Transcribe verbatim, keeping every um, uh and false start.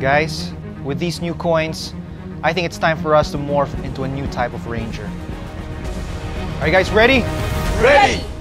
Guys, with these new coins, I think it's time for us to morph into a new type of ranger. Are you guys ready? Ready!